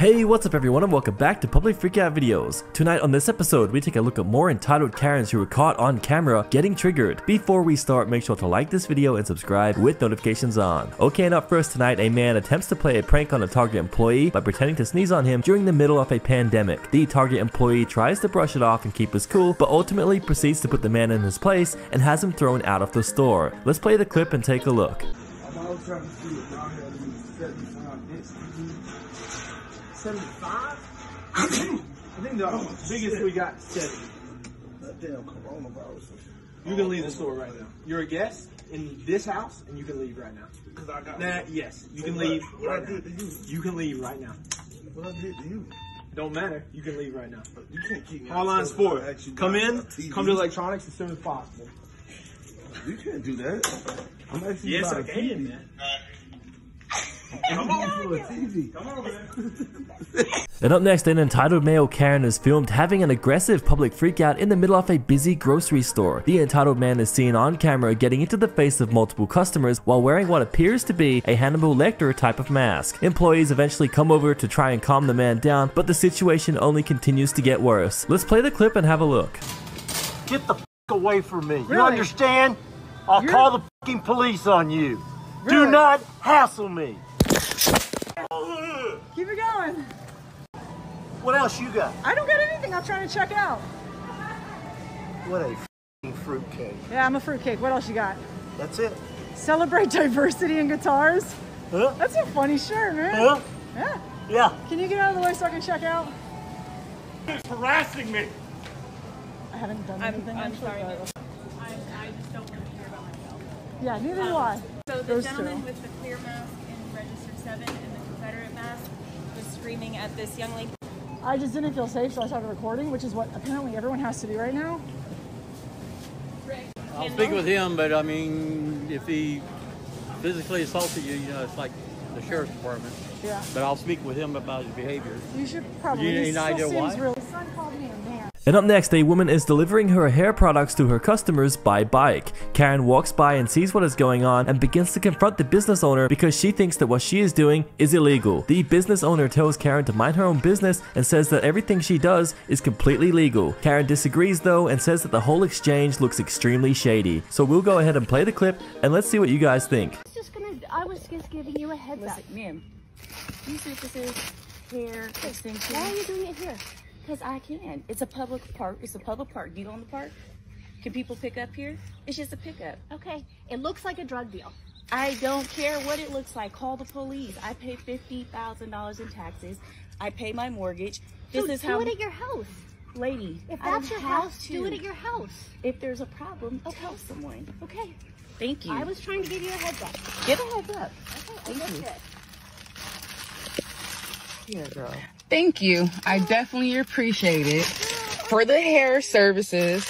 Hey, what's up everyone and welcome back to Public Freakout Videos. Tonight on this episode, we take a look at more entitled Karens who were caught on camera getting triggered. Before we start, make sure to like this video and subscribe with notifications on. Okay, and up first tonight, a man attempts to play a prank on a Target employee by pretending to sneeze on him during the middle of a pandemic. The Target employee tries to brush it off and keep his cool, but ultimately proceeds to put the man in his place and has him thrown out of the store. Let's play the clip and take a look. $75? I think the biggest we got is $70. That damn coronavirus. You can leave the store right now. You're a guest in this house, and you can leave right now. Because I got yes, you can leave right now. You can leave right now. What I did to you? Don't matter. You can leave right now. You can't keep me. All lines for it. Come in. Come to electronics as soon as possible. You can't do that. I'm actually yes, I can, man. And up next, an entitled male Karen is filmed having an aggressive public freakout in the middle of a busy grocery store. The entitled man is seen on camera getting into the face of multiple customers while wearing what appears to be a Hannibal Lecter type of mask. Employees eventually come over to try and calm the man down, but the situation only continues to get worse. Let's play the clip and have a look. Get the f away from me. Really? You understand? You're... call the f***ing police on you. Really? Do not hassle me. Keep it going. What else you got? I don't got anything. I'm trying to check out. What a f***ing fruitcake. Yeah, I'm a fruitcake. What else you got? That's it. Celebrate diversity in guitars? Huh? That's a funny shirt, man. Huh? Yeah. Yeah. Can you get out of the way so I can check out? It's harassing me. I haven't done anything. I'm sorry. I just don't want to hear about myself. Yeah, neither do I. So the gentleman with the clear mask in Register 7 and the Confederate mask was screaming at this young lady. I just didn't feel safe, so I started recording, which is what apparently everyone has to do right now. I'll speak with him, but I mean, if he physically assaulted you, you know, it's like the sheriff's department. Yeah. But I'll speak with him about his behavior. You should probably. You need an idea why? His son called me a man. And up next, a woman is delivering her hair products to her customers by bike. Karen walks by and sees what is going on and begins to confront the business owner because she thinks that what she is doing is illegal. The business owner tells Karen to mind her own business and says that everything she does is completely legal. Karen disagrees though and says that the whole exchange looks extremely shady. So we'll go ahead and play the clip and let's see what you guys think. I was just giving you a heads up. Ma'am, you said this is hair extension. Why are you doing it here? Because I can. It's a public park. It's a public park. Do you own the park? Can people pick up here? It's just a pickup. Okay. It looks like a drug deal. I don't care what it looks like. Call the police. I pay $50,000 in taxes. I pay my mortgage. This is how. Do it at your house. Lady. If that's your house, do it at your house. If there's a problem, tell someone. Okay. Thank you. I was trying to give you a heads up. Give a heads up. Okay. Thank you. Yeah, girl. Thank you. I definitely appreciate it for the hair services.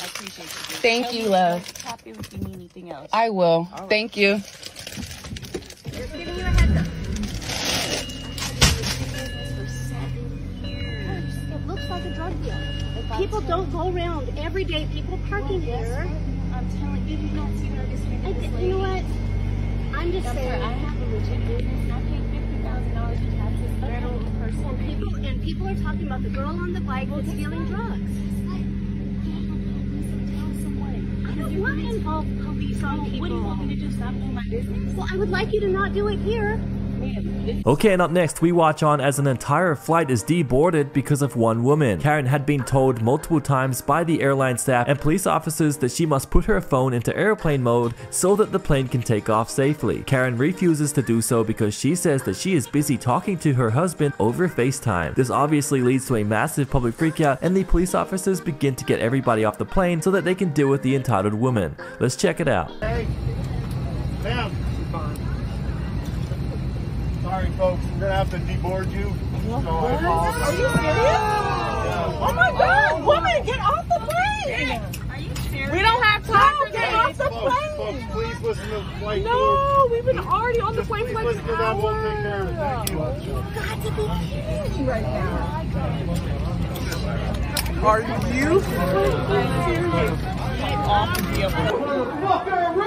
I appreciate you. Thank you, love. Happy if you need anything else. I will. Right. Thank you. Just giving you a heads up. For 7 years. It looks like a drug deal. If people don't go around every day. People parking here. I'm telling you, you don't see what I'm saying. You know what? I'm just saying. I have a legit business. I pay $50,000 in taxes. People are talking about the girl on the bike who's dealing drugs. I don't want to involve police on people. What do you want me to do? Stop doing my business? Well, I would like you to not do it here. Okay, and up next we watch on as an entire flight is deboarded because of one woman. Karen had been told multiple times by the airline staff and police officers that she must put her phone into airplane mode so that the plane can take off safely. Karen refuses to do so because she says that she is busy talking to her husband over FaceTime. This obviously leads to a massive public freakout and the police officers begin to get everybody off the plane so that they can deal with the entitled woman. Let's check it out. Hey, ma'am. Sorry, folks. I'm gonna have to deboard you. What? So are you serious? Yeah. Oh my God, woman, get off the plane! Are you serious? We don't have time. No, get off the plane! Folks, please listen to the flight. No, we've been already on the plane for like an hour. We'll take care of it. Thank you. You've got to be kidding me right now. Are you? Get off the plane!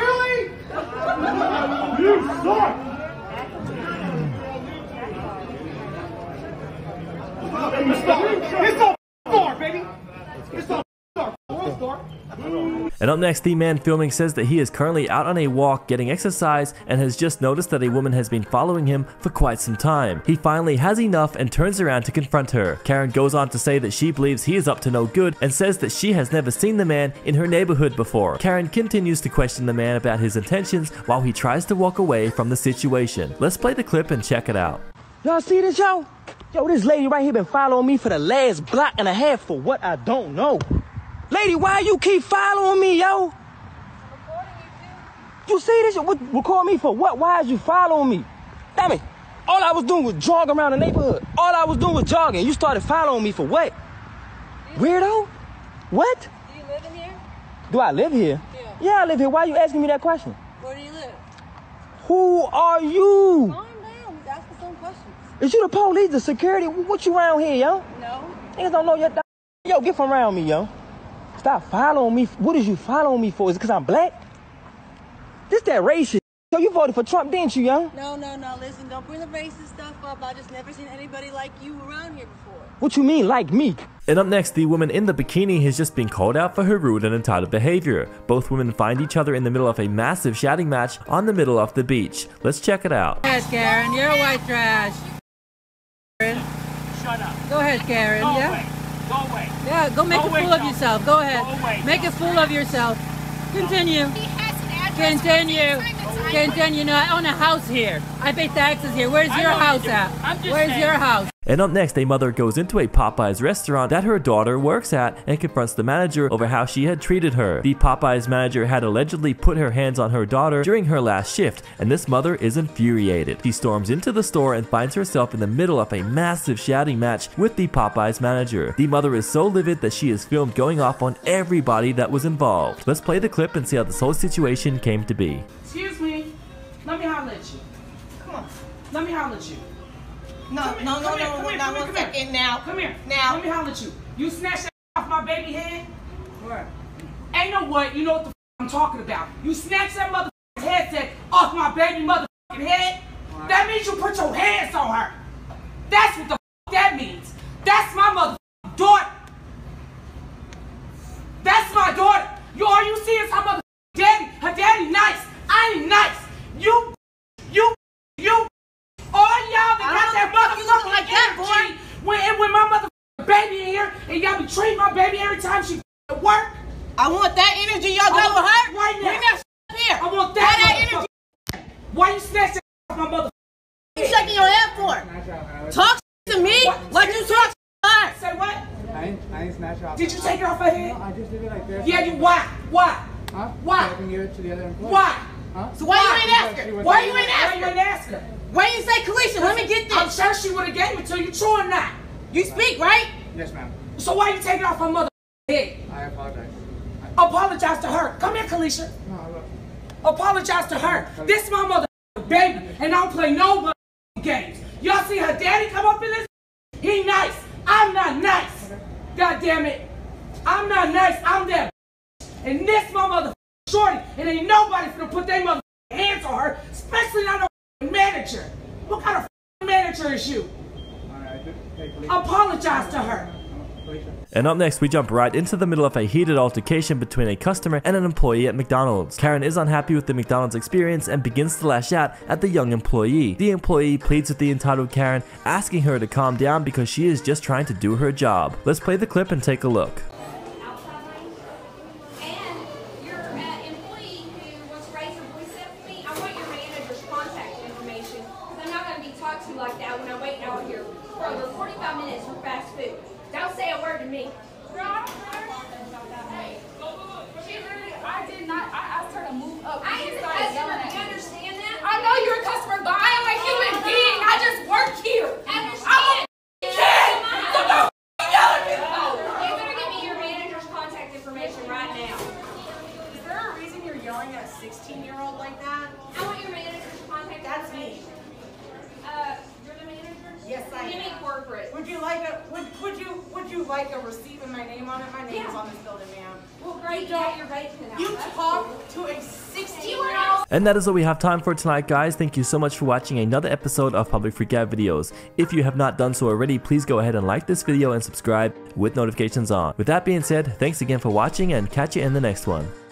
Really? You suck! from the start. It's all far, baby. It's all far. And up next, the man filming says that he is currently out on a walk getting exercise and has just noticed that a woman has been following him for quite some time. He finally has enough and turns around to confront her. Karen goes on to say that she believes he is up to no good and says that she has never seen the man in her neighborhood before. Karen continues to question the man about his intentions while he tries to walk away from the situation. Let's play the clip and check it out. Y'all see this, yo? Yo, this lady right here been following me for the last block and a half for what I don't know. Lady, why you keep following me, yo? I'm recording you, too. You see this? What, record me for what? Why is you following me? Damn it. All I was doing was jogging around the neighborhood. All I was doing was jogging. You started following me for what? Weirdo? What? Do you live in here? Do I live here? Yeah. Yeah, I live here. Why are you asking me that question? Where do you live? Who are you? Calm down. He's asking some questions. Is you the police, the security? What you around here, yo? No. Niggas don't know your... Yo, get from around me, yo. Stop following me. What is you following me for? Is it because I'm black? This that racist. So you voted for Trump, didn't you, young? No. Listen, don't bring the racist stuff up. I just never seen anybody like you around here before. What you mean, like me? And up next, the woman in the bikini has just been called out for her rude and entitled behavior. Both women find each other in the middle of a massive shouting match on the middle of the beach. Let's check it out. Go ahead, Karen. You're a white trash. Shut up. Go ahead, Karen. No yeah? Way. Go away. Yeah, go make go a fool of yourself. Go ahead. Go away, make a fool of yourself. Continue. He has an address. Continue. No, I own a house here. I pay taxes here. Where's your house at? Where's your house? And up next, a mother goes into a Popeyes restaurant that her daughter works at and confronts the manager over how she had treated her. The Popeyes manager had allegedly put her hands on her daughter during her last shift, and this mother is infuriated. She storms into the store and finds herself in the middle of a massive shouting match with the Popeyes manager. The mother is so livid that she is filmed going off on everybody that was involved. Let's play the clip and see how this whole situation came to be. Excuse me. Let me holler at you. Come on. Let me holler at you. No, come here. Come here. Now. Let me holler at you. You snatched that off my baby head? What? Ain't no what. You know what the f I'm talking about. You snatched that motherfucking headset off my baby motherfucking head? What? That means you put your hands on her. That's what the f that means. That's my motherfucking daughter. That's my daughter. You, all you see is her motherfucking daddy. Her daddy nice. I ain't nice. You. All y'all that got that motherfucking like that boy. When my motherfucking baby in here and y'all be treating my baby every time she at work. I want that energy y'all got with her. Right now. Bring that up here. I want that energy. Why you snatch that off my motherfucking head? What you shaking your head for? Talk to me what? Like you talk to her. Say what? I ain't snatch her off. Did you take it off her head? No, I just did it like this. Yeah, you why? Huh? Why? So I can give it to the other employee. Why? Huh? So why you ain't ask her? Why you ain't ask her? Why you ain't ask her? Why you say Kalisha? Let me get this. I'm sure she would have gave it to you, true or not. You speak, right? Yes, ma'am. So why you taking off her mother head? I apologize. Apologize to her. Come here, Kalisha. No, I love you. Apologize to her. Please. This is my mother baby, and I don't play no games. Y'all see her daddy come up in this? He nice. I'm not nice. God damn it. I'm not nice. I'm that. And this my mother shorty, and ain't nobody finna put their mother hands on her, especially not no manager. What kind of manager is you? Apologize to her. And up next, we jump right into the middle of a heated altercation between a customer and an employee at McDonald's. Karen is unhappy with the McDonald's experience and begins to lash out at the young employee. The employee pleads with the entitled Karen, asking her to calm down because she is just trying to do her job. Let's play the clip and take a look. Like that when I wait out here for over 45 minutes for fast food. Don't say a word to me. Girl, I don't care about that. Hey, she literally, I did not, I asked her to move up. I am a customer, do you understand that? I know you're a customer, but I am a human being. I just work here. Understand? You better give me your manager's contact information right now. Is there a reason you're yelling at a 16-year-old like that? I want your manager's contact information. That's me. Yes, I am. corporate. Would you like a receipt with my name on it? My name's on this building, ma'am. Well, great, you're right to know. You talk to a 16-year-old. And that is all we have time for tonight, guys. Thank you so much for watching another episode of Public Freak Out videos. If you have not done so already, please go ahead and like this video and subscribe with notifications on. With that being said, thanks again for watching and catch you in the next one.